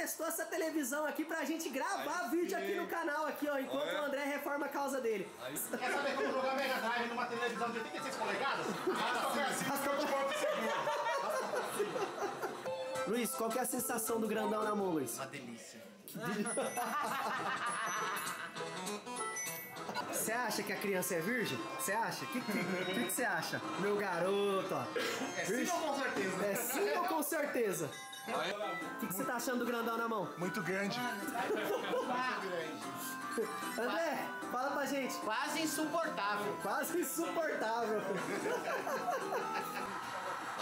emprestou essa televisão aqui pra gente gravar vídeo aqui no canal, aqui, ó, enquanto o André reforma a causa dele. Quer saber como jogar Mega Drive numa televisão de 86 polegadas? Luiz, qual que é a sensação do grandão na mão, Luiz? Uma delícia. Que delícia. Você acha que a criança é virgem? Você acha? O que você acha? Meu garoto, ó. É sim ou com certeza? É sim ou com certeza? O que você tá achando do grandão na mão? Muito grande. André, fala pra gente. Quase insuportável. Quase insuportável.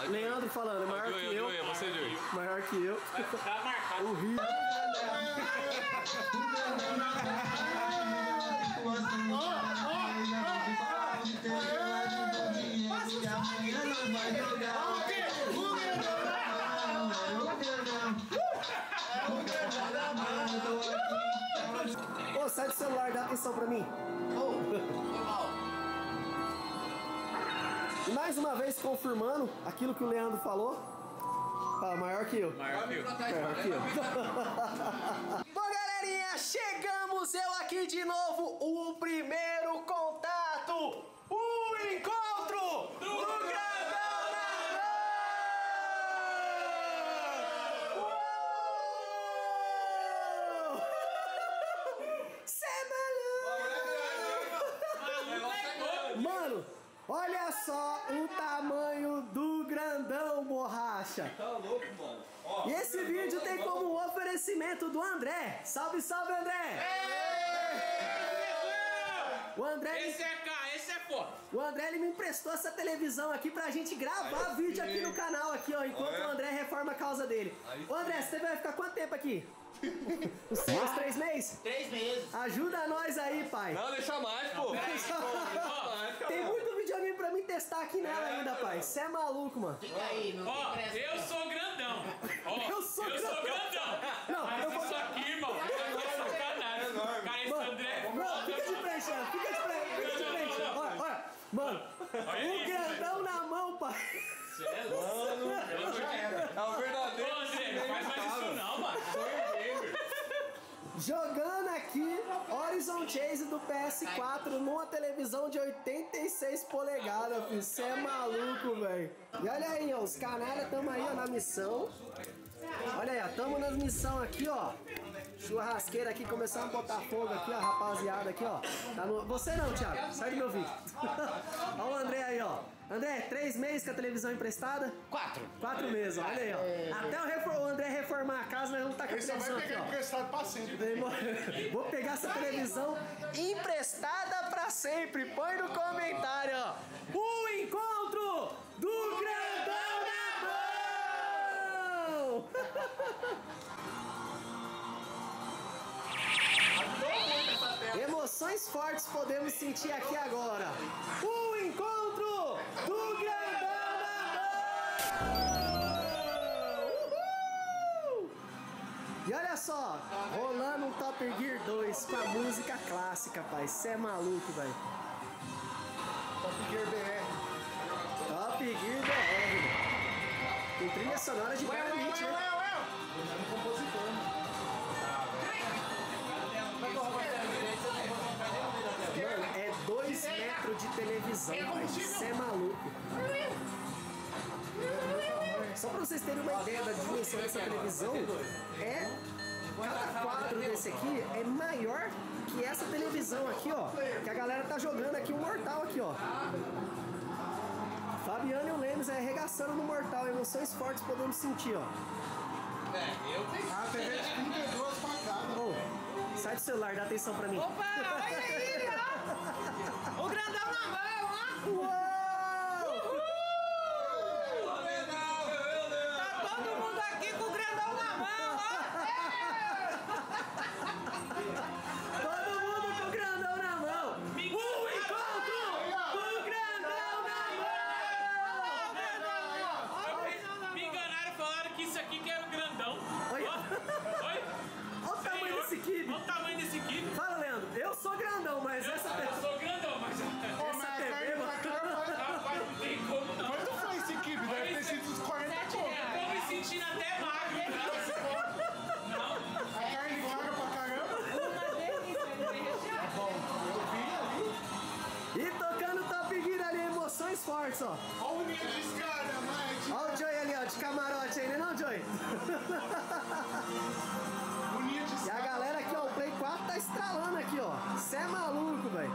Leandro falando, maior que eu. Maior que eu. Tá marcado. O Rio. Ô, sai do celular, dá atenção pra mim. E mais uma vez confirmando aquilo que o Leandro falou. Fala, maior que eu. Maior que eu. Maior que eu. Bom, galerinha, chegamos eu aqui de novo. O primeiro contato, o encontro do Grandão na Van! Cê é maluco! Mano! Olha só o tamanho do grandão, borracha. Tá louco, mano. Ó, e esse vídeo tem como um oferecimento do André. Salve, salve, André! O André O André ele me emprestou essa televisão aqui pra gente gravar vídeo aqui no canal, aqui, ó, enquanto o André reforma a causa dele. Ô, André, você vai ficar quanto tempo aqui? Uns 3 meses? 3 meses. Ajuda nós aí, pai. Não, deixa mais, pô. Tem muito videogame pra mim testar aqui nela ainda, pai. Você é maluco, mano. Fica aí, não tem pressa. Eu sou grandão. Eu sou grandão. Não, mas eu vou... isso aqui, irmão. Isso aqui é sacanagem. Cara, esse André... Não, fica de frente, mano. Fica de frente. Olha, mano. Um grandão na mão, pai. Você é louco. É o verdadeiro. Ô, André, faz mais isso não, mano. Jogando aqui Horizon Chase do PS4 numa televisão de 86 polegadas, filho. Cê é maluco, velho. E olha aí, ó, os canalhas tamo aí, ó, na missão. Olha aí, ó, tamo nas missão aqui, ó. Churrasqueira aqui, começando a botar fogo aqui, ó, rapaziada aqui, ó. Tá no... Você não, Thiago, sai do meu vídeo. Olha o André aí, ó. André, 3 meses com a televisão emprestada? 4 meses, olha aí, ó. Até o André reformar a casa, nós vamos estar com a televisão aqui, ó. Ele só vai pegar emprestado pra sempre. Vou pegar essa televisão emprestada pra sempre. Põe no comentário, ó. O encontro do Grandão na Mão! Emoções fortes podemos sentir aqui agora. O encontro do Grandão na Mão! Uhul! E olha só, rolando um Top Gear 2 com a música clássica, pai. Cê é maluco, velho. Top Gear BR. Top Gear BR. Tem trilha sonora de Carapicuíba, né? Mano, é 2 metros de televisão, isso é maluco. Só pra vocês terem uma ideia da dimensão dessa televisão, cada quadro desse aqui é maior que essa televisão aqui, ó. Que a galera tá jogando aqui, o Mortal aqui, ó. Fabiano e o Lemos arregaçando no Mortal, emoções fortes podemos sentir, ó. A TV de 32 pagadas. Sai do celular, dá atenção pra mim. Opa, olha aí, ó. O grandão na mão, ó. Uou! Tá todo mundo aqui com o grandão na mão, ó. Todo mundo com o grandão na mão. O encontro do grandão na mão. Me enganaram, falaram que isso aqui que era o grandão. Oi? Olha o tamanho desse kibe. Fala, Leandro. Eu sou grandão. Sports, ó. Olha o nível dos caras, mate. Olha o Joey ali, ó, de camarote ainda, não, Joey? E a galera aqui, ó, o Play 4 tá estralando aqui, ó. Cê é maluco, velho.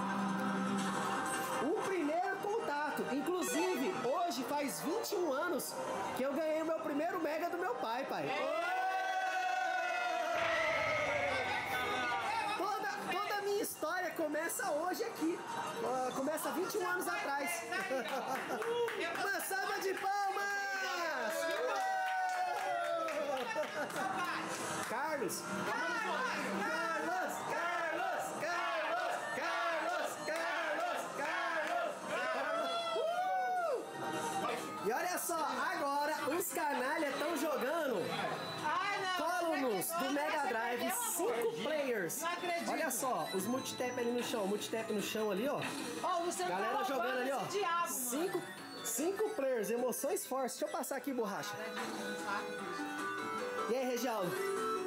O primeiro contato. Inclusive, hoje faz 21 anos que eu ganhei o meu primeiro Mega do meu pai, pai. É. História começa hoje aqui, começa 21 anos atrás. Uma salva de palmas! Carlos! Carlos! E olha só, agora os canalhas estão jogando do Mega Drive, 5 players. Não acredito. Olha só, os multitap ali no chão, multitap no chão ali, ó. Ó, oh, galera tá jogando ali, ó. Diabo, 5 players, emoções fortes. Deixa eu passar aqui, borracha. E aí, Regialdo,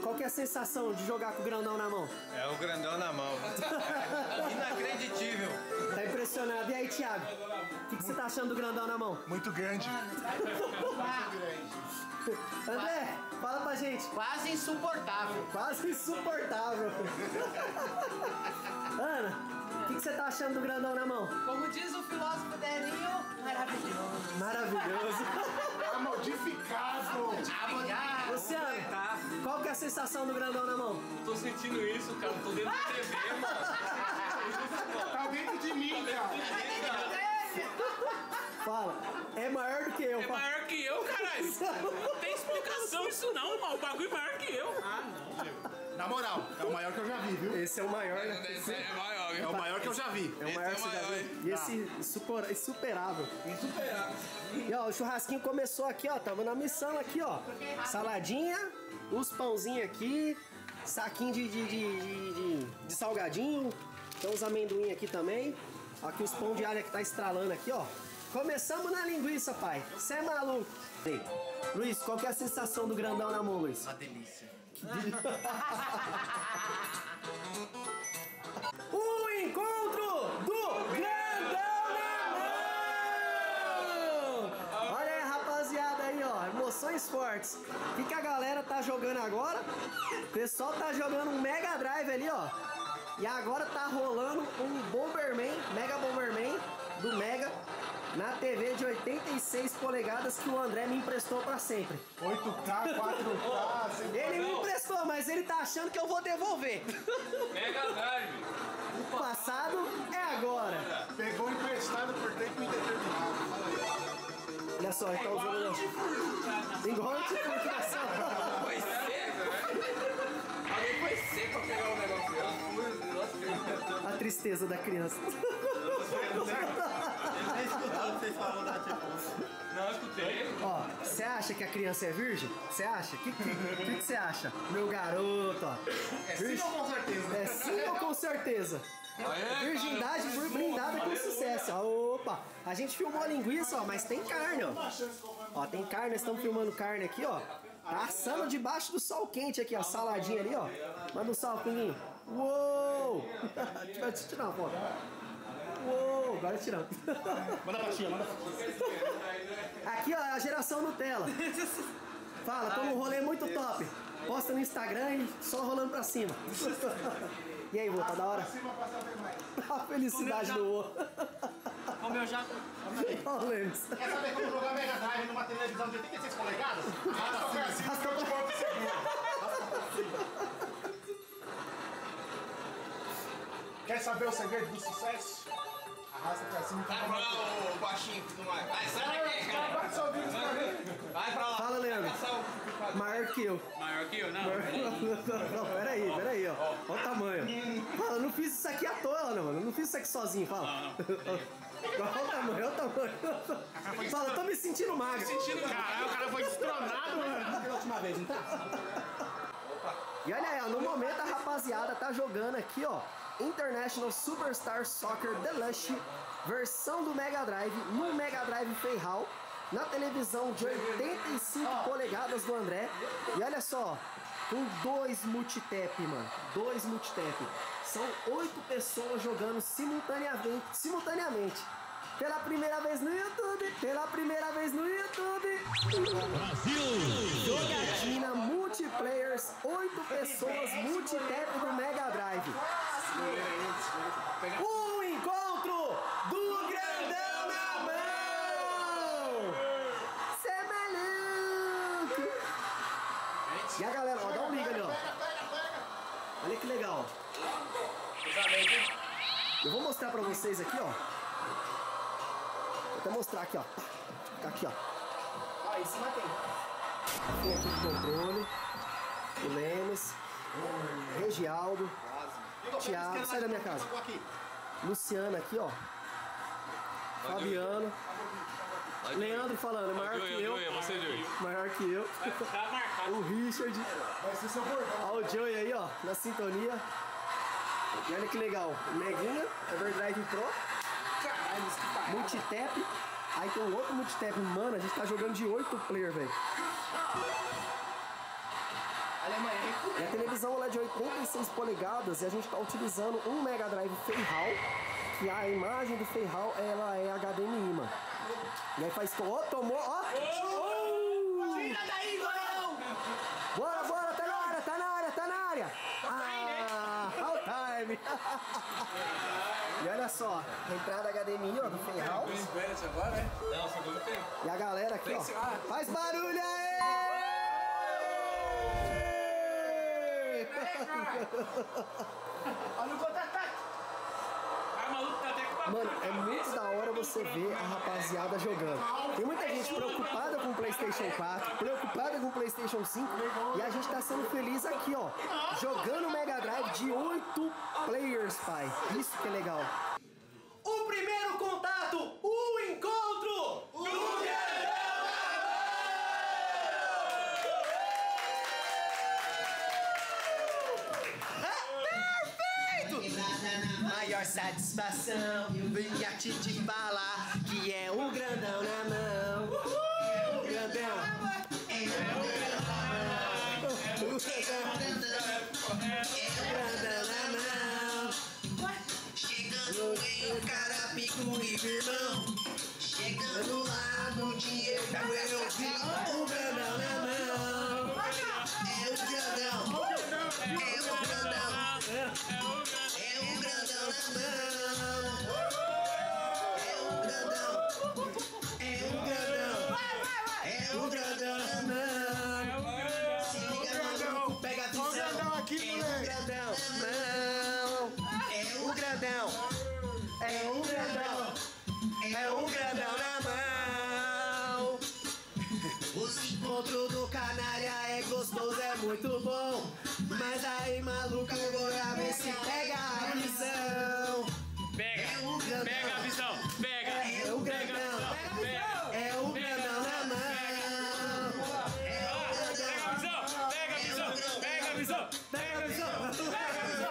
qual que é a sensação de jogar com o grandão na mão? É o grandão na mão. Inacreditível. Tá impressionado. E aí, Thiago, o que você tá achando do grandão na mão? Muito grande. Muito grande. André, fala pra gente. Quase insuportável. Quase insuportável. Ana, o que você tá achando do grandão na mão? Como diz o filósofo Delinho, maravilhoso. Maravilhoso. Amodificado. Luciano, qual que é a sensação do grandão na mão? Tô sentindo isso, cara. Tô dentro da TV, mano. Tá dentro de mim, cara. Tá dentro dele. Fala, é maior do que eu. É maior que eu, caralho. Não tem explicação isso não, mano. O bagulho é maior que eu. Ah, não, meu. Na moral, é o maior que eu já vi, viu? Esse é o maior, né? É o maior que eu já vi. É o maior que você já viu. E esse insuperável. Insuperável. E ó, o churrasquinho começou aqui, ó. Tava na missão aqui, ó. Saladinha, os pãozinhos aqui, saquinho de salgadinho. Tem uns amendoim aqui também. Aqui os pão de alho que tá estralando aqui, ó. Começamos na linguiça, pai. Você é maluco. Ei, Luiz, qual que é a sensação do grandão na mão, Luiz? Uma delícia. O encontro do grandão na mão! Olha aí, rapaziada, aí, ó. Emoções fortes. O que a galera tá jogando agora? O pessoal tá jogando um Mega Drive ali, ó. E agora tá rolando um Bomberman, Mega Bomberman, do Mega. Na TV de 86 polegadas que o André me emprestou pra sempre. 8K, 4K... Ele me emprestou, mas ele tá achando que eu vou devolver. Mega Drive. O passado é agora. Pegou emprestado por tempo indeterminado. Olha só, então... Igual antifurtação. Foi seco, né? Alguém foi seco pra pegar o negócio. A tristeza da criança. Não, escutei. Ó, você acha que a criança é virgem? Você acha? O que você acha? Meu garoto, ó. É sim ou com certeza? É sim ou com certeza? Virgindade foi brindada com sucesso. Opa! A gente filmou a linguiça, ó, mas tem carne, ó. Ó, tem carne, estamos filmando carne aqui, ó. Tá assando debaixo do sol quente aqui, ó. Saladinha ali, ó. Manda um salve, pinguinho. Uou! Deixa eu tirar uma foto. Uou, agora tirando. Manda pra tia, manda pra tia. Aqui, ó, a geração Nutella. Fala, toma um rolê muito top. Posta no Instagram e só rolando pra cima. E aí, vô, tá da hora? A felicidade do vô. Olha o meu jato. Quer saber como jogar Mega Drive numa televisão de 86 polegadas? Rasca o corpo de seguro. Quer saber o segredo do sucesso? Arrasta pra cima. Vai pra lá, ô baixinho, tudo mais. Vai, sai daqui, cara. Vai pra lá. Fala, Leandro. Maior que eu. Maior que eu? Não. Não, peraí, peraí, ó. Olha o tamanho. Fala, não fiz isso aqui à toa, não, mano. Não fiz isso aqui sozinho, fala. Olha o tamanho, olha o tamanho. Fala, eu tô me sentindo magro. Caralho, o cara foi destronado, mano. Pela última vez, não tá? E olha aí, ó, no momento a rapaziada tá jogando aqui, ó. International Superstar Soccer Deluxe, versão do Mega Drive, no Mega Drive Feihau, na televisão de 85 polegadas do André. E olha só, com 2 multitap, mano, 2 multitap. São 8 pessoas jogando simultaneamente. Pela primeira vez no YouTube, pela primeira vez no YouTube. Brasil! Jogatina multiplayers, 8 pessoas, multiteco do Mega Drive. O encontro do grandão na mão! Cê é maluco! E a galera, ó, dá um liga ali, ó. Olha que legal. Eu vou mostrar pra vocês aqui, ó. Vou mostrar aqui, ó. Aqui, ó. Ó, em cima tem. Tem aqui o controle. O Lemes. O Regialdo. Thiago. Sai da minha casa. Luciano aqui, ó. Fabiano. Leandro falando. Maior que eu. Maior que eu. O Richard. Ó, o Joey aí, ó. Na sintonia. E olha que legal. Meguinha Overdrive Pro. Multitap, aí tem um outro multitap, mano, a gente tá jogando de 8 player, velho. E a televisão é de 86 polegadas e a gente tá utilizando um Mega Drive Feihau, que a imagem do Feihau, ela é HDMI, mano. E aí faz... Ó, tomou, ó! Tira daí, goleirão! Bora, bora, tá na área, tá na área, tá na área! Ah, all time! E olha só, entrada HDMI, ó, do Feihau. E a galera aqui, ó, faz barulho aí! Olha o contra-ataque! Mano, é muito da hora você ver a rapaziada jogando. Tem muita gente preocupada com o PlayStation 4, preocupada com o PlayStation 5, e a gente tá sendo feliz aqui, ó, jogando o Mega Drive de 8 players, pai. Isso que é legal. O primeiro contato, o encontro do Grandão! Perfeito! Maior satisfação. Vem que a Titi falar que é um grandão na mão. É um grandão. É um grandão. É um grandão. É um grandão na mão. Chegando em Carapicuíba, irmão. Chegando lá no dia que eu vi um grandão na mão. É um grandão. É um grandão. É um grandão na mão. Muito bom, mas aí maluco agora vê se pega a visão. Pega a visão, pega. É o grandão, é o grandão na mão. Pega a visão, pega a visão, pega a visão, pega a visão, pega a visão.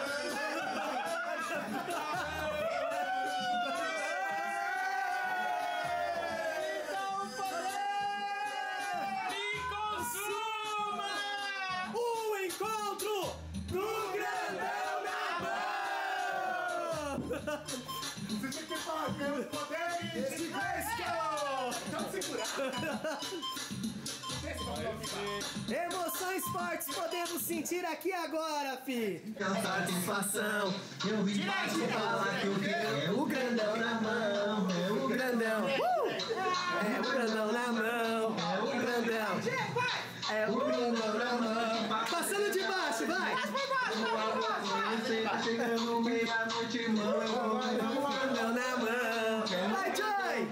Você tem que falar pelos poderes de Grayskull! Então segura! Emoções fortes podemos sentir aqui agora, fi! É satisfação! Eu vi você falar que eu vi! É o grandão na mão! É o grandão! É o grandão na mão! É o grandão! É o grandão na mão! Passando de baixo, vai! Tá chegando meia-noite, mano. Um grandão na mão. Vai, Joy!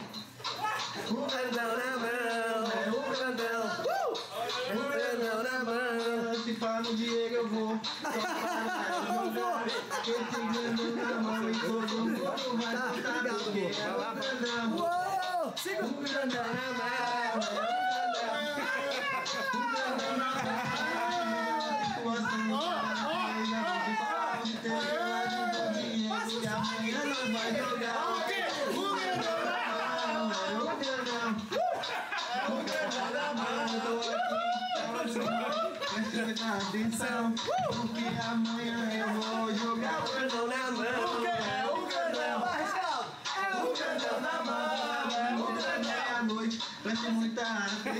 Um grandão na mão. É um grandão. É um grandão na mão. Se fala no Diego, eu vou. Esse grandão na mão e todo mundo vai matar. Um grandão na mão. Atenção, porque amanhã eu vou jogar o grandão na mão. É o grandão, é o grandão na mão.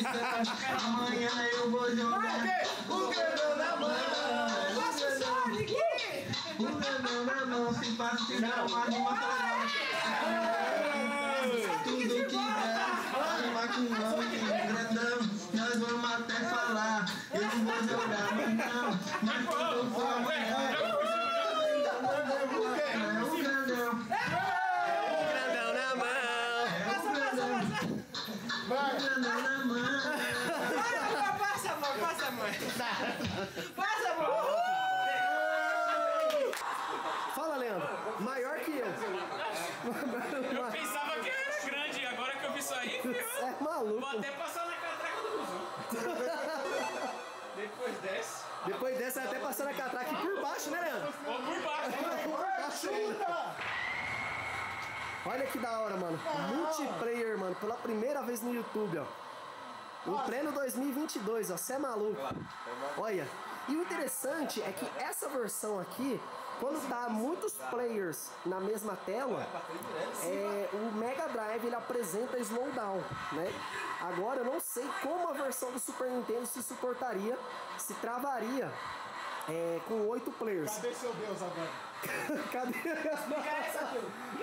Amanhã eu vou jogar o grandão na mão. Nossa, Sonic! O grandão na mão se passa se não mais uma parada. Tudo que der, falar com o grandão, nós vamos até falar. Eu não vou jogar amanhã, mas quando for amanhã. Passa, mano! Fala, Leandro! Maior que eu! Eu pensava que eu era grande, agora que eu vi isso aí, filho! É maluco! Vou até passar na catraca do museu! Depois desce! Depois desce até passar na catraca aqui por baixo, né, Leandro? Ou por baixo! Chuta! Olha que da hora, mano! Multiplayer, mano! Pela primeira vez no YouTube, ó! O pleno 2022, ó, cê é maluco. Olha, e o interessante é que essa versão aqui, quando tá muitos players na mesma tela, o Mega Drive ele apresenta slowdown, né? Agora eu não sei como a versão do Super Nintendo se suportaria, se travaria com 8 players. Cadê seu Deus agora?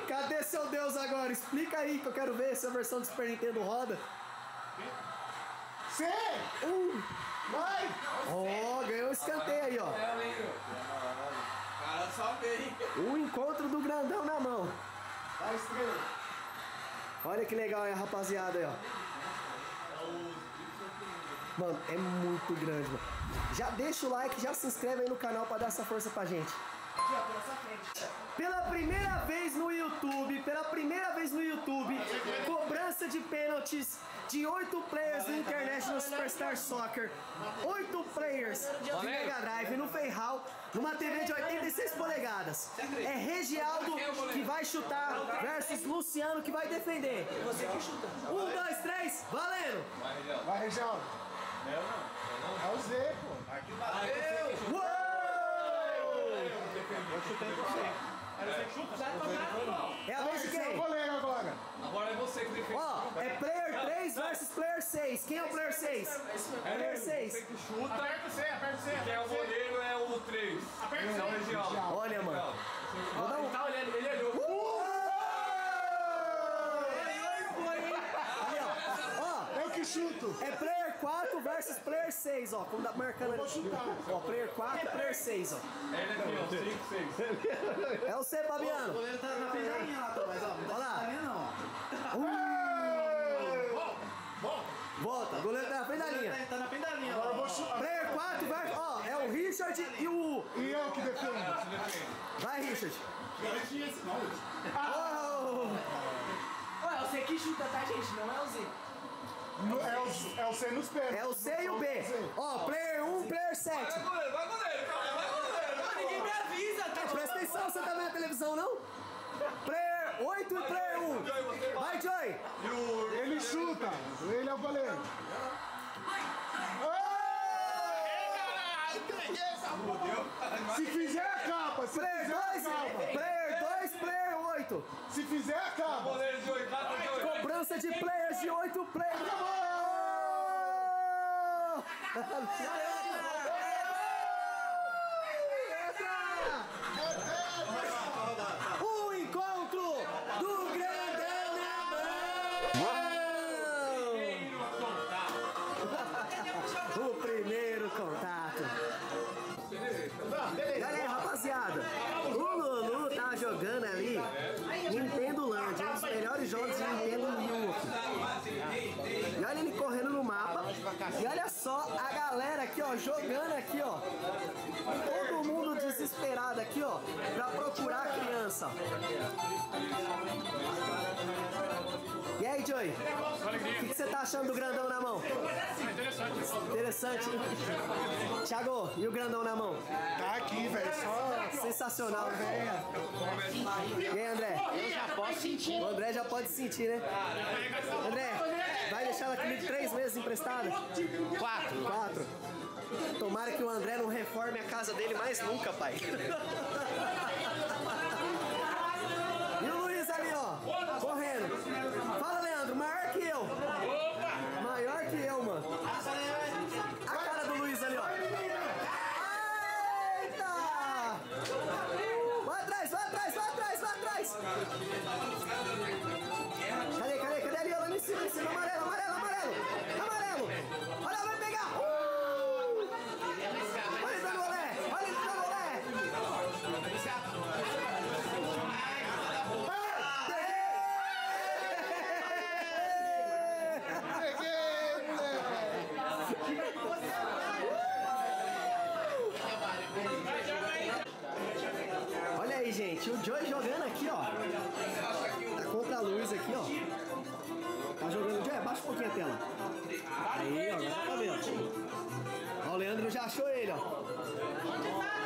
Cadê seu Deus agora? Explica aí que eu quero ver se a versão do Super Nintendo roda. C! Vai! Ó, ganhou um escanteio aí, ó. Cara, só vem. O encontro do grandão na mão. Vai, estrela. Olha que legal aí, rapaziada, aí, ó. Mano, é muito grande, mano. Já deixa o like, já se inscreve aí no canal pra dar essa força pra gente. Aqui, ó, pela sua frente. Pela primeira vez no YouTube, cobrança de pênaltis de 8 players no International Superstar Soccer, 8 players de Mega Drive no Feihau, numa TV de 86 polegadas. É Regialdo que vai chutar versus Luciano que vai defender. 1, 2, 3, valendo! Vai, Regialdo! É o Z, pô! Aqui bateu! Eu chutei você! É a vez de quem? Agora é você que tem que... Ó, é player 3 versus player 6. Quem é o player 6? É player 6. Aperta C, aperta C. Quem é o goleiro é o 3. Aperta C. Olha, mano. Ele tá olhando, ele olhou. Ó, eu que chuto. É player 4 versus player 6, ó. Como tá marcando ali. Ó, player 4, player 6, ó. Ele aqui, ó. 5, 6. É o C, Fabiano. O goleiro tá na pegadinha lá, mas ó. Olha lá. Volta, o goleiro tá na frente da linha. Tá na frente da linha. Agora eu vou chutar. Player 4 versus. Ó, é o Richard e o. E eu que defendo. Vai, Richard. Eu tinha esse nome. Ué, é o C que chuta, tá, gente? Não é o Z. É o C nos pés. É o C e o B. Ó, player 1, player 7. Vai, goleiro, vai, goleiro. Ninguém me avisa, tá? Presta atenção, você tá vendo a televisão, não? Player 8 e player 1. Vai, Joy. Ele chuta. Ele é o goleiro. Se fizer a capa, se fizer a capa. Player 2, player 8. Se fizer a capa. Cobrança de players de 8 players. O encontro do grandão na mão. O primeiro contato. Galera, rapaziada, o Lulu tá jogando ali Nintendo Land, um dos melhores jogos de Nintendo Wii U. E olha ele correndo no mapa. E olha só a galera aqui, ó, jogando aqui, ó. Todo mundo desesperado aqui, ó, pra procurar a criança. E aí, Joey? O que você tá achando do grandão na mão? Interessante. Thiago, e o grandão na mão? Tá aqui, velho. Só sensacional, velho. E aí, André? Eu já posso sentir. O André já pode sentir, né? André, vai deixar ela comigo 3 meses emprestada? 4. Tomara que o André não reforme a casa dele mais nunca, pai. E o Luiz ali, ó, correndo. Fala, Leandro, maior que eu. Maior que eu, mano. aqui, ó. Tá contra a luz aqui, ó. Tá jogando. Já baixa um pouquinho a tela. Aí, ó, agora tá vendo. Ó, o Leandro já achou ele, ó. Onde tá,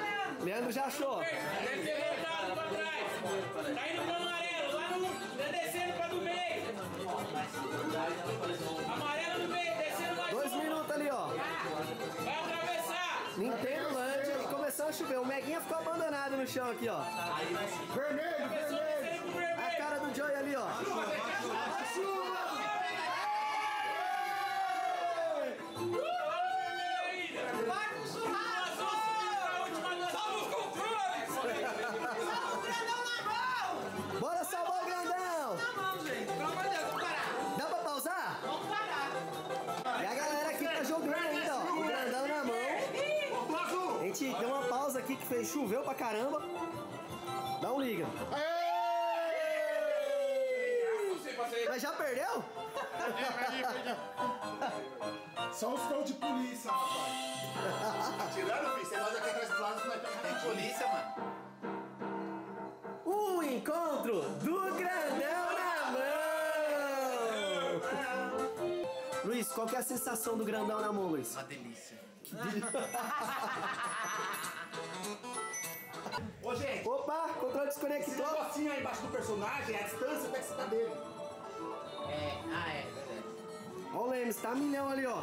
Leandro? Leandro já achou. Deve ter voltado pra trás. Tá indo pro amarelo, lá no... descendo pra do meio. Amarelo no meio, descendo lá. 2 minutos ali, ó. Vai atravessar. Nintendo Land, começou a chover. O Meguinha ficou abandonado no chão aqui, ó. Vermelho, vermelho. A cara do Joey ali, ó. Deu uma pausa aqui que fez, choveu pra caramba. Dá um liga. Aê! Mas já perdeu? É, só os tão de polícia, rapaz. Tirando, filho, você nós aqui atrás do lado, nós estamos de polícia, mano. O encontro do Grandão na Mão. Luiz, qual que é a sensação do Grandão na Mão, Luiz? Uma delícia. Ô, gente. Opa, controle desconectou. Esse negocinho aí embaixo do personagem, a distância até que você tá dele. É, é verdade. Ó o Lemes, tá milhão ali, ó.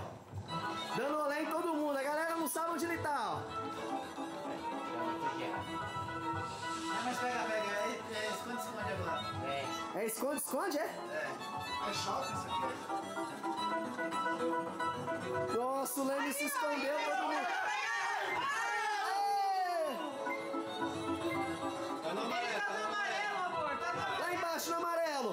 Dando olé em todo mundo, a galera não sabe onde ele tá, ó. Mas pega, pega, é esconde, esconde agora. É esconde, esconde, é? É choque isso aqui. Nossa, o Leme se escondeu todo mundo. Tá no amarelo, amor. Tá no amarelo. Lá embaixo no amarelo.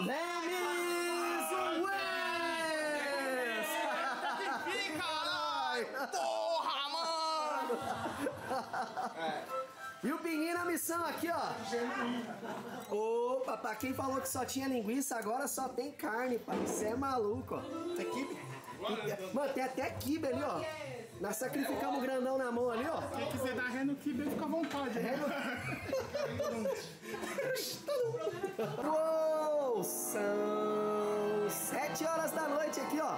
Lemes West. Que pica, caralho. Porra, mano. E o pinguim na missão aqui, ó. Opa, pra quem falou que só tinha linguiça, agora só tem carne, pai. Você é maluco, ó. Tem quibe. Mano, tem até quibe ali, ó. Nós sacrificamos o Grandão na Mão ali, ó. Quem quiser dar ré no quibe, fica à vontade. Ré no quibe. Uou, são 7 horas da noite aqui, ó.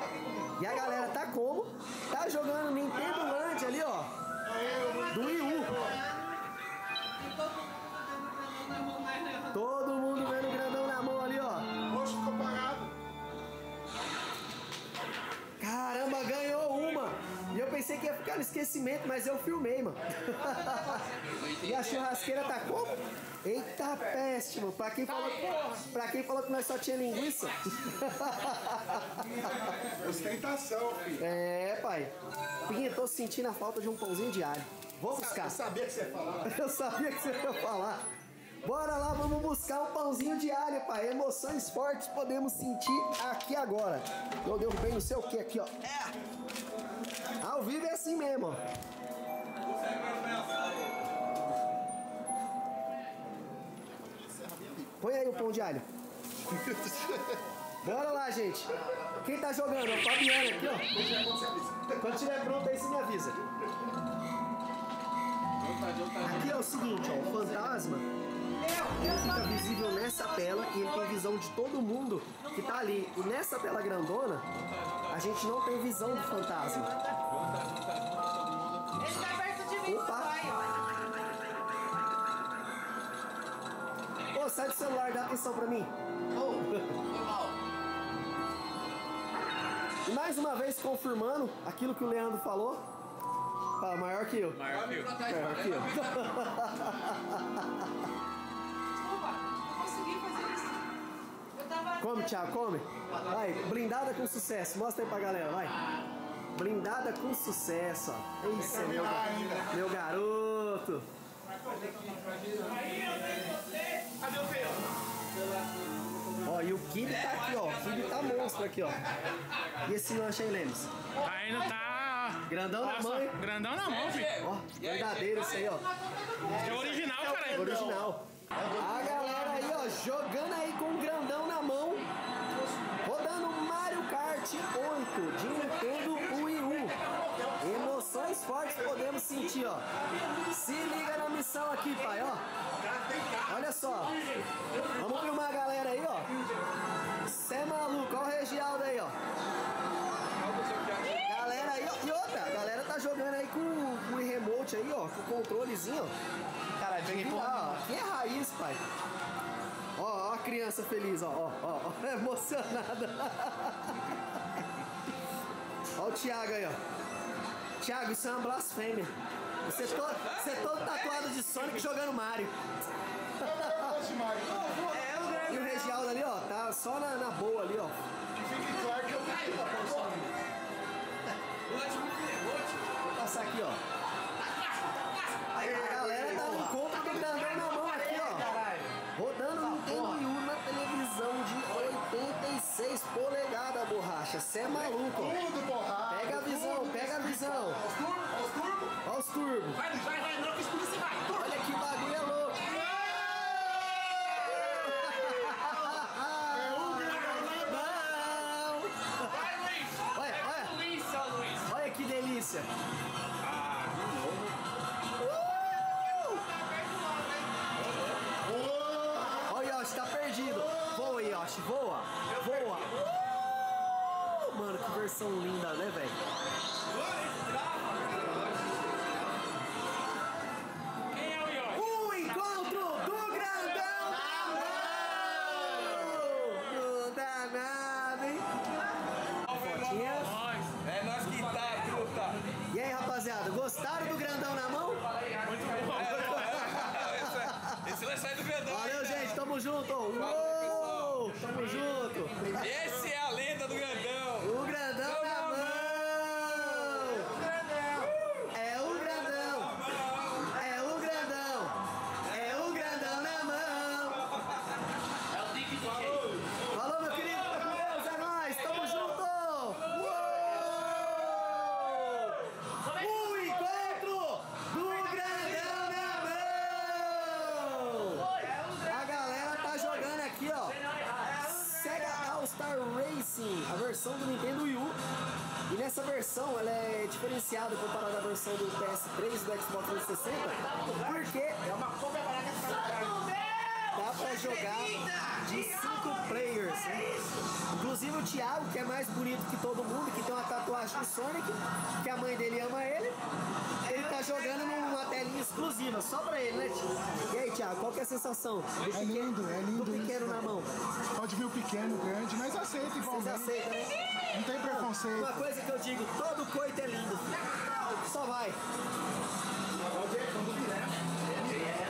E a galera tá como? Tá jogando Nintendo Land ali, ó. Do Wii U. Todo mundo vendo o Grandão na Mão ali, ó. Roxo ficou apagado. Caramba, ganhou uma. E eu pensei que ia ficar no esquecimento, mas eu filmei, mano. E a churrasqueira tá como? Eita peste, mano. Pra quem falou que nós só tinha linguiça. Ostentação, filho. É, pai. Pinha, tô sentindo a falta de um pãozinho de alho. Vou buscar. Eu sabia que você ia falar. Eu sabia que você ia falar. Bora lá, vamos buscar um pãozinho de alho, pai. Emoções fortes podemos sentir aqui agora. Eu derrubei não sei o que aqui, ó. É. Ao vivo é assim mesmo, ó. Põe aí o pão de alho. Bora lá, gente. Quem tá jogando? É o Fabiano aqui, ó. Quando tiver pronto aí, você me avisa. Aqui é o seguinte, ó, o fantasma ele fica visível nessa tela e ele tem visão de todo mundo que tá ali. E nessa tela grandona, a gente não tem visão do fantasma. Ele tá perto de mim. Opa! Ô, sai do celular, dá atenção pra mim. E mais uma vez confirmando aquilo que o Leandro falou. Ah, maior que eu. Maior que eu. Desculpa, não consegui fazer isso. Eu tava... Come, Thiago, come. Vai, blindada com sucesso. Mostra aí pra galera, vai. Blindada com sucesso, ó. Isso, meu garoto. Cadê o peão? Ó, e o Kid tá aqui, ó. O Kid tá monstro aqui, ó. E esse lanche aí, Lemos? Aí não tá. Grandão na Mão, hein? Grandão na Mão, filho. Ó, verdadeiro isso aí, ó. É original, caralho. Original. A galera aí, ó, jogando aí com o Grandão na Mão. Rodando Mario Kart 8 de Nintendo Wii U. Emoção. sensações fortes podemos sentir, ó. Se liga na missão aqui, pai, ó. Olha só. Vamos filmar a galera aí, ó. Cê é maluco, olha o Regialdo aí, ó. Galera aí, ó. E outra, a galera tá jogando aí com o remote aí, ó. Com o controlezinho, ó. Caralho, peguei porra. Que é raiz, pai. Ó, ó a criança feliz, ó, ó, ó, ó. Emocionada. Ó o Thiago aí, ó. Thiago, isso é uma blasfêmia. Você todo tatuado de Sonic jogando Mario. E o Regialdo ali, ó, tá só na boa ali, ó. Vou passar aqui, ó. Aí a galera tá no conta do grandão na mão aqui, ó. Rodando no Wii U na televisão de 86 polegadas, borracha. Cê é maluco, ó. Pega a visão, pega a visão. Olha os turbos. Vai, não, que escuta se vai. Olha que bagulho é louco. Que delícia! Ah, de novo! Olha o Yoshi, tá perdido! Voa, Yoshi, voa! Voa! Mano, que versão linda, né, velho? Quem é o Yoshi? O encontro do grandão! Não dá nada, hein? Fotinha? E aí, rapaziada, gostaram do grandão na mão? Muito bom. Esse vai sair do grandão. Valeu, aí, gente, tamo junto. Uou, tamo junto. Esse é a lenda do grandão. O grandão não na mão. É o grandão. É o grandão. É o grandão na mão. É o TikTok. Falou, meu querido. É nóis. Tamo junto. Star Racing, a versão do Nintendo Wii U. E nessa versão ela é diferenciada comparada à versão do PS3 e do Xbox 360, porque é uma cópia barata que dá pra jogar de 5 players, né? Inclusive o Thiago, que é mais bonito que todo mundo, que tem uma tatuagem do Sonic, que a mãe dele ama ele, ele tá jogando numa telinha exclusiva, só pra ele, né, Thiago? E aí, Thiago, qual que é a sensação? É lindo. Do pequeno na mão. Pode vir o pequeno, o grande, mas aceita igualmente. Vocês aceitam, né? Não tem preconceito. Uma coisa que eu digo, todo coito é lindo. Só vai.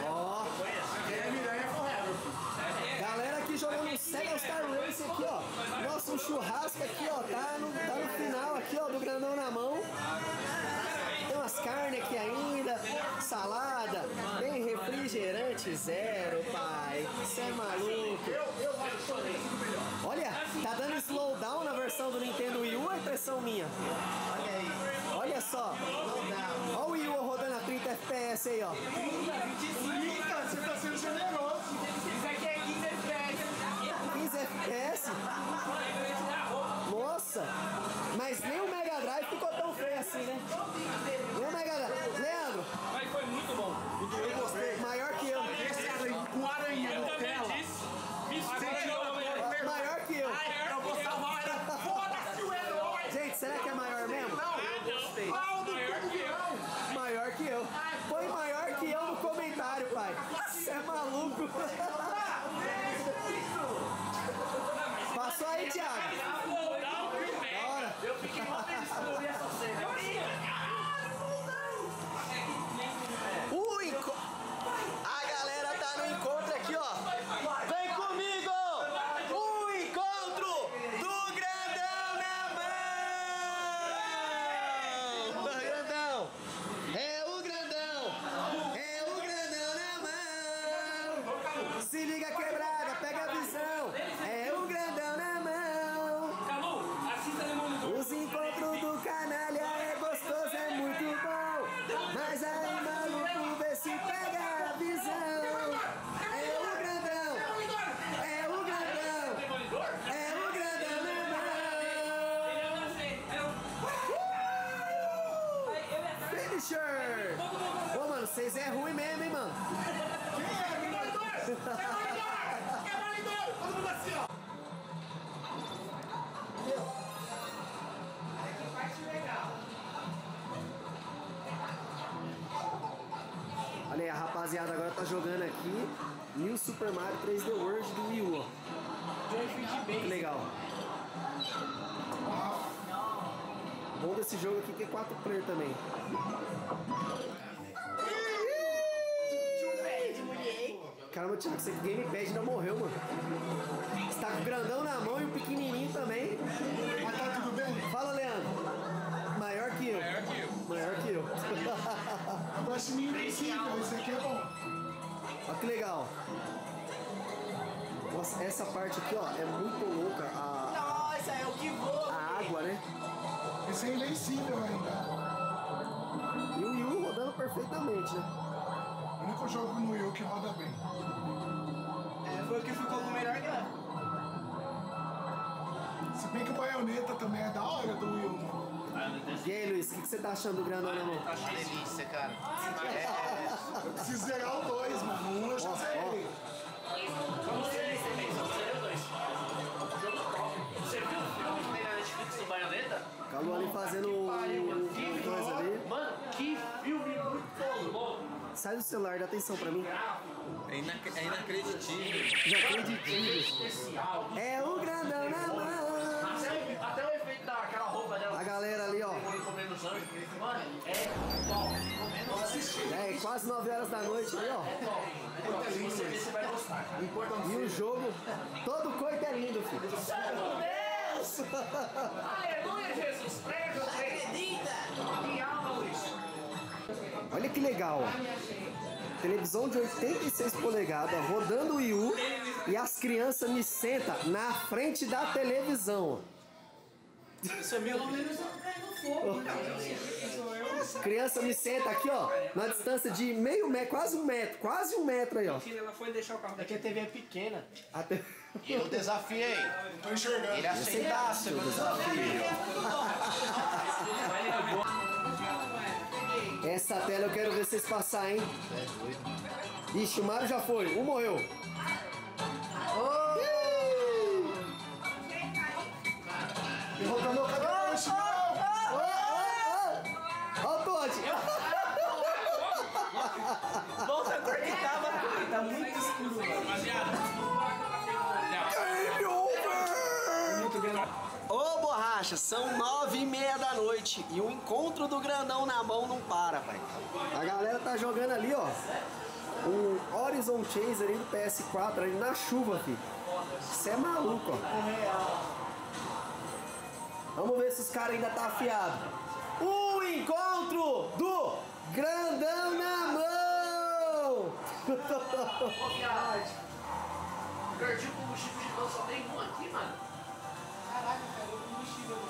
Ó. Galera aqui jogando um Sega Star Race aqui, ó. Nossa, um churrasco aqui, ó. Tá no final aqui, ó, do grandão na mão. Tem umas carnes aqui ainda, salada, tem refrigerante zero, pai. Isso é maluco. Olha, tá dando slowdown na versão do Nintendo Wii U, é impressão minha. Olha aí. Olha só. Olha o Wii U rodando a 30 FPS aí, ó. Você tá sendo generoso. Isso aqui é 15 FPS. 15 FPS? Nossa! Mas nem o Mega Drive ficou tão feio assim, né? Nem o Mega Drive. Leandro! Mas foi muito bom. Eu gostei. Maior que eu. O aranha eu Nutella. Maior que eu. Eu vou salvar ela. Foda-se o herói! Gente, será que é maior mesmo? Não, eu gostei. Maior que eu. Foi maior que eu no comentário, pai. Você é maluco. Passou aí, Thiago. Bora. Eu fiquei mal pensando nessa cena. A galera tá no encontro aqui, ó. Vem comigo. O encontro do grandão na mão. Grandão. É o grandão. É o grandão na mão. Se liga, quebrada. Pega a visão. É o grandão na mão. Assista no mundo. Os encontros do canalha é gostoso, é muito bom. Mas aí, maluco, vê se pega a visão. É o grandão. É o grandão. É o grandão na mão. rapaziada agora tá jogando aqui New Super Mario 3D World do Wii U. Que legal. Bom desse jogo aqui que é 4 player também. Caramba, Thiago, esse gamepad não morreu, mano. Você tá com o grandão na mão e o pequenininho também. Mas tá tudo bem? Fala, Leandro. Maior que eu. Maior que eu. Maior que eu. Eu acho meio impossível, isso aqui é bom. Olha que legal. Nossa, essa parte aqui, ó, é muito louca. Nossa, é o que voa. A água, né? Isso é invencível ainda. E o Wii U rodando perfeitamente, né? O único jogo no Wii U que roda bem. É, foi o que ficou com o melhor gráfico. Se bem que o baioneta também é da hora do Wii U. E aí, Luiz, o que você tá achando do grandão na mão? Tá achando delícia, cara. Eu preciso zerar o 2, mano. O 1 eu já zerei. Vamos ver, você fez o 2. Você viu o filme que tem na Netflix do baioneta? Calou ali fazendo o coisa ali. Mano, que filme muito louco. Sai do celular, dá atenção pra mim. É inacreditível. Inacreditível. É um grandão na mão. Até o efeito daquela roupa dela. A galera ali, ó. Mano, é quase 9 horas da noite ali, ó. Você vê se vai gostar, cara. E o jogo, todo coito é lindo, filho. Santo Deus! Aleluia, Jesus! Prego, acredita! Que alma, Luiz! Olha que legal, ó. Televisão de 86 polegadas, rodando o Wii U, e as crianças me sentam na frente da televisão. Isso é meu. Criança me senta aqui, ó, na distância de meio metro, quase um metro aí, ó. Ela foi deixar o carro. É que a TV é pequena. Eu desafiei. Tô enxergando. Ele aceitasse o desafio. Essa tela eu quero ver vocês passar, hein? Ixi, o Mario já foi. Um morreu. Derrubou meu cabelo no chão. Olha o Todd. Volta a cor que tava. Tá muito escuro. Game over! Muito grande. Ô, borracha, são 9:30 da noite e o encontro do grandão na mão não para, pai. A galera tá jogando ali, ó, o Horizon Chase ali do PS4, ali na chuva, filho. Isso é maluco, ó. Vamos ver se os caras ainda tá afiados. O encontro do grandão na mão! Perdi o combustível de mão, só tem um aqui, mano. Caraca, cara, eu não mexi, mano.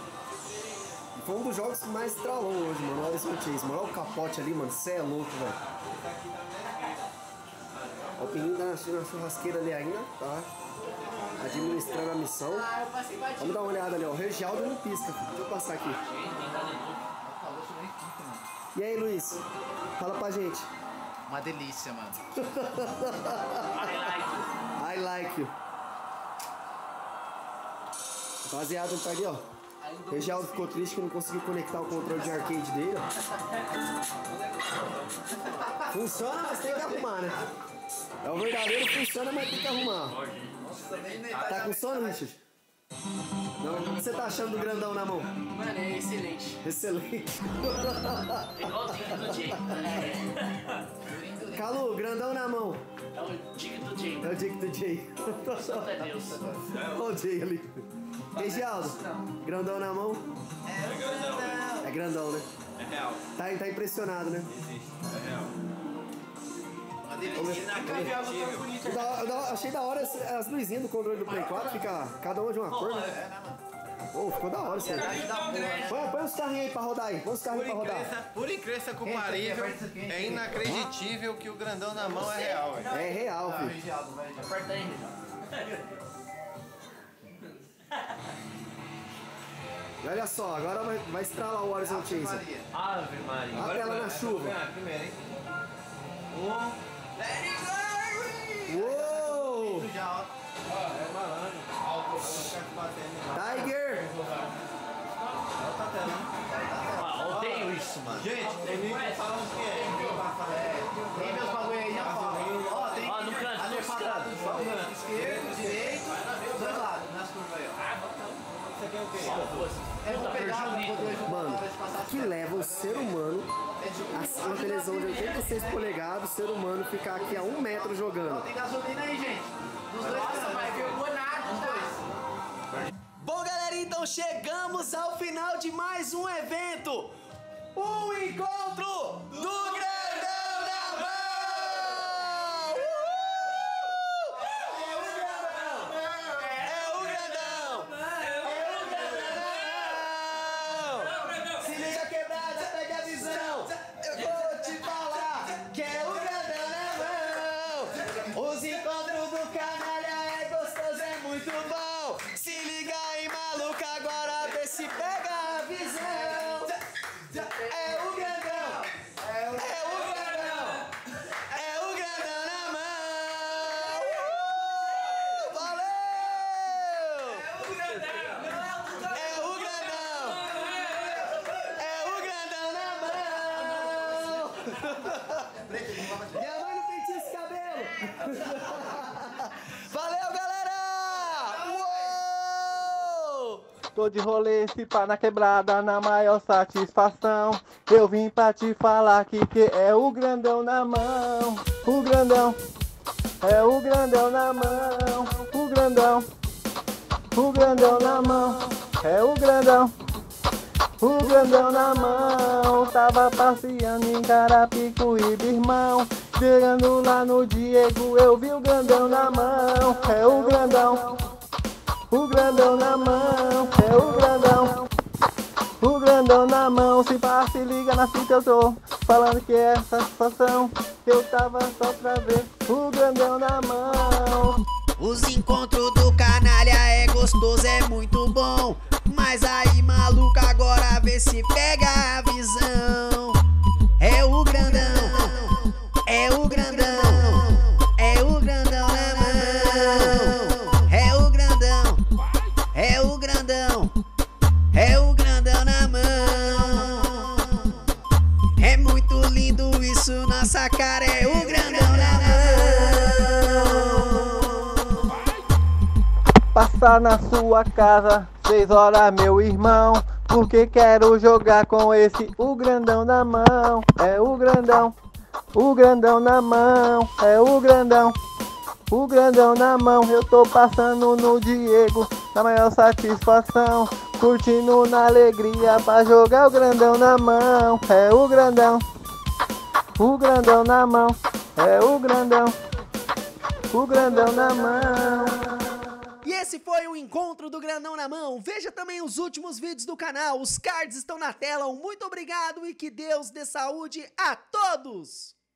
Foi um dos jogos que mais tralou hoje, mano. Olha esse Chase, mano. Olha o capote ali, mano. Cê é louco, velho. O pininho tá na churrasqueira ali ainda, tá? Administrando a missão. Vamos dar uma olhada ali, ó. O Regialdo não pisca. Deixa eu passar aqui. E aí, Luiz? Fala pra gente. Uma delícia, mano. I like you. I like you. Rapaziada, não tá ali, ó. O Regialdo ficou triste que não conseguiu conectar o controle de arcade dele, ó. Funciona, mas tem que arrumar, né? É o verdadeiro, funciona, mas tem que arrumar. Tá com sono, Richard? Não, o que você tá achando do grandão na mão? Mano, é excelente. Excelente. Igualzinho do Jay. Calu, grandão na mão. É o Dick do Jay. É o Dick do Jay. Santa Deus. Olha o Jay ali. Regialdo, grandão na mão? É grandão. É grandão, né? É real. Tá impressionado, né? Existe, é real. Achei da hora as luzinhas do controle do Play 4, fica cada uma de uma cor, né? Pô, ficou da hora isso aí. Põe os carrinhos aí pra rodar aí. Põe os carrinhos pra rodar. Por incrível que pareça, é inacreditível que o grandão na mão é real, velho. É real, filho. Aperta aí, Regialdo. E olha só, agora vai estralar o Horizon Chase. Ave Maria. Abre ela na chuva. Primeiro, hein? Uou! Tiger! Odeio isso, mano. Gente, tem meus bagulho aí, já Mano, que leva o ser humano a uma televisão de 86 polegadas, o ser humano ficar aqui a 1 metro jogando. Não tem gasolina aí, gente. Dos dois, vai ver o bonato dos dois. Bom, galera, então chegamos ao final de mais um evento. O encontro do valeu, galera! Uou! Tô de rolê, se pá na quebrada, na maior satisfação. Eu vim pra te falar que é o grandão na mão. O grandão, é o grandão na mão. O grandão, o grandão na mão. É o grandão, o grandão na mão. Tava passeando em Carapicuíba, irmão. Chegando lá no Diego, eu vi o grandão na mão. É o grandão na mão. É o grandão na mão. Se pá, se liga na fita, eu tô falando que é satisfação. Eu tava só pra ver o grandão na mão. Os encontros do canalha é gostoso, é muito bom. Mas aí, maluco, agora vê se pega a visão. É o grandão. É o grandão, é o grandão na mão. É o grandão, é o grandão, é o grandão na mão. É muito lindo isso, nossa cara, é o grandão na mão. Passar na sua casa, 6 horas, meu irmão, porque quero jogar com esse, o grandão na mão. É o grandão. O grandão na mão, é o grandão na mão. Eu tô passando no Diego, na maior satisfação, curtindo na alegria pra jogar o grandão na mão. É o grandão na mão, é o grandão na mão. E esse foi o encontro do Grandão na Mão. Veja também os últimos vídeos do canal, os cards estão na tela. Um muito obrigado e que Deus dê saúde a todos!